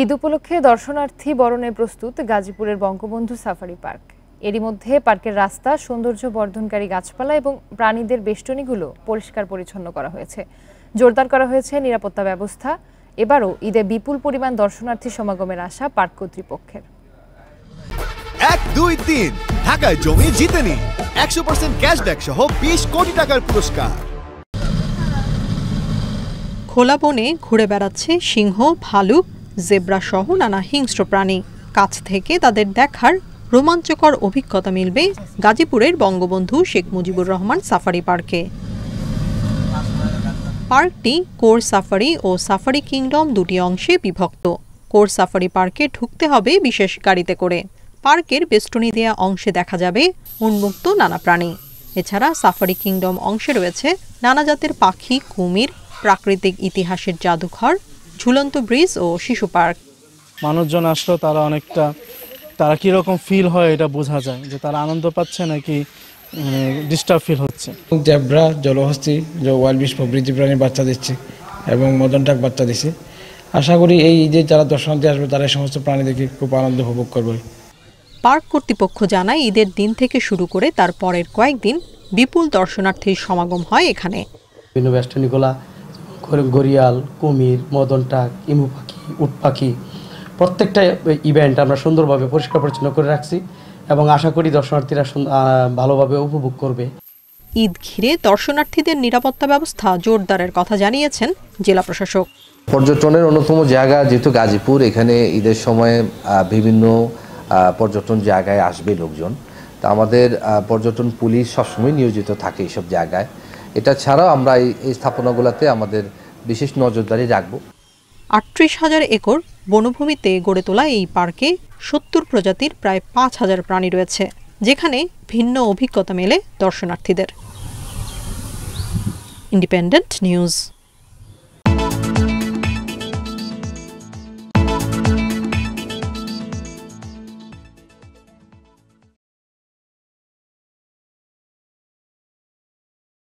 ঈদ উপলক্ষে দর্শনার্থী বরণে প্রস্তুত গাজীপুরের বঙ্গবন্ধু সাফারি পার্ক। এরই মধ্যে পার্কের রাস্তা, সৌন্দর্য বর্ধনকারী গাছপালা এবং প্রাণীদের বেষ্টনীগুলো পরিষ্কার পরিচ্ছন্ন করা হয়েছে। জোরদার করা হয়েছে নিরাপত্তা ব্যবস্থা। এবারও ঈদে বিপুল পরিমাণ দর্শনার্থী সমাগমের আশা পার্ক কর্তৃপক্ষের। 1, 2, 3 ঢাকায় জমি জিতে নিন 100% ক্যাশব্যাক সহ 20 কোটি টাকার পুরস্কার। খোলা বনে ঘুরে বেড়াচ্ছে সিংহ, ভালুক, জেব্রা সহ নানা হিংস্র প্রাণী। কাছ থেকে তাদের দেখার রোমাঞ্চকর অভিজ্ঞতা মিলবে গাজীপুরের বঙ্গবন্ধু শেখ মুজিবুর রহমান সাফারি পার্কে। পার্কটি কোর সাফারি ও সাফারি কিংডম দুটি অংশে বিভক্ত। কোর সাফারি পার্কে ঢুকতে হবে বিশেষ গাড়িতে করে। পার্কের বেষ্টনী দেয়া অংশে দেখা যাবে উন্মুক্ত নানা প্রাণী। এছাড়া সাফারি কিংডম অংশে রয়েছে নানা জাতের পাখি, কুমির, প্রাকৃতিক ইতিহাসের জাদুঘর, ঝুলন্ত ব্রিজ ও শিশু পার্ক। মানুষজন আসলো, তারা কীরকম ফিল হয় এটা বোঝা যায়, যে তারা আনন্দ পাচ্ছে নাকি ডিস্টার্ব ফিল হচ্ছে। জেব্রা, জলহস্তি, ওয়াইল্ড বিস্ট প্রভৃতি প্রাণীর বাচ্চা দিচ্ছে এবং মদনটাক বাচ্চা দিচ্ছে। আশা করি এই যে যারা দর্শনার্থী আসবে তারা এই সমস্ত প্রাণী দেখে খুব আনন্দ উপভোগ করবে। পার্ক কর্তৃপক্ষ জানায়, ঈদের দিন থেকে শুরু করে তার পরের কয়েকদিন বিপুল দর্শনার্থীর সমাগম হয় এখানে। বিভিন্ন বেষ্টনীগুলা গরিয়াল, কুমির, মদনটাক, ইমু পাখি, উট পাখি, প্রত্যেকটা ইভেন্ট আমরা সুন্দরভাবে পরিষ্কার পরিচ্ছন্ন করে রাখছি এবং আশা করি দর্শনার্থীরা ভালোভাবে উপভোগ করবে। ঈদ ঘিরে দর্শনার্থীদের নিরাপত্তা ব্যবস্থা জোরদারের কথা জানিয়েছেন জেলা প্রশাসক। পর্যটনের অন্যতম জায়গা যেহেতু গাজীপুর, এখানে ঈদের সময় বিভিন্ন পর্যটন জায়গায় আসবে লোকজন, তা আমাদের পর্যটন পুলিশ সবসময় নিয়োজিত থাকে এইসব জায়গায়। এটা ছাড়াও আমরা এই স্থাপনাগুলোতে আমাদের বিশেষ নজরদারি রাখব। ৩৮,000 একর বনভূমিতে গড়ে তোলা এই পার্কে ৭০ প্রজাতির প্রায় ৫,০০০ প্রাণী রয়েছে, যেখানে ভিন্ন অভিজ্ঞতা মেলে দর্শনার্থীদের। Independent news.